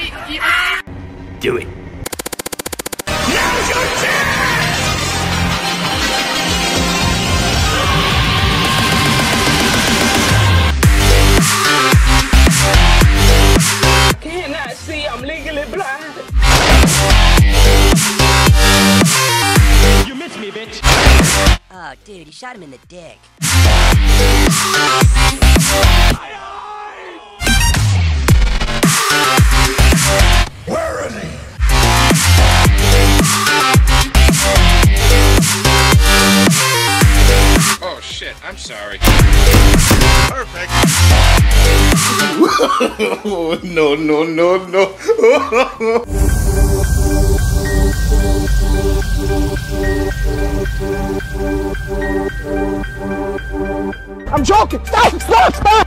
Wait, do it. Now's your chance! I cannot see, I'm legally blind. You missed me, bitch. Oh, dude, you shot him in the dick. Where is he? Oh shit, I'm sorry. Perfect. Oh, no, no, no, no. I'm joking! Stop! Stop! Stop!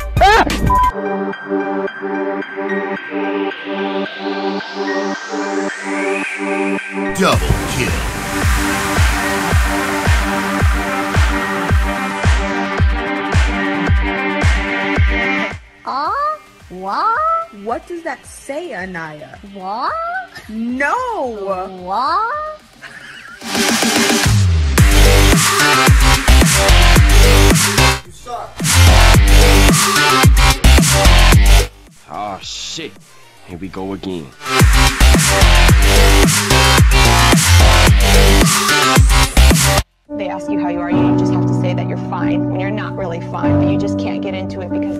Double kill. What? What does that say, Anaya? What? No! What? You suck. Oh shit. Here we go again. They ask you how you are, you just have to say that you're fine when you're not really fine, but you just can't get into it because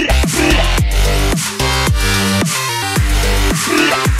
they...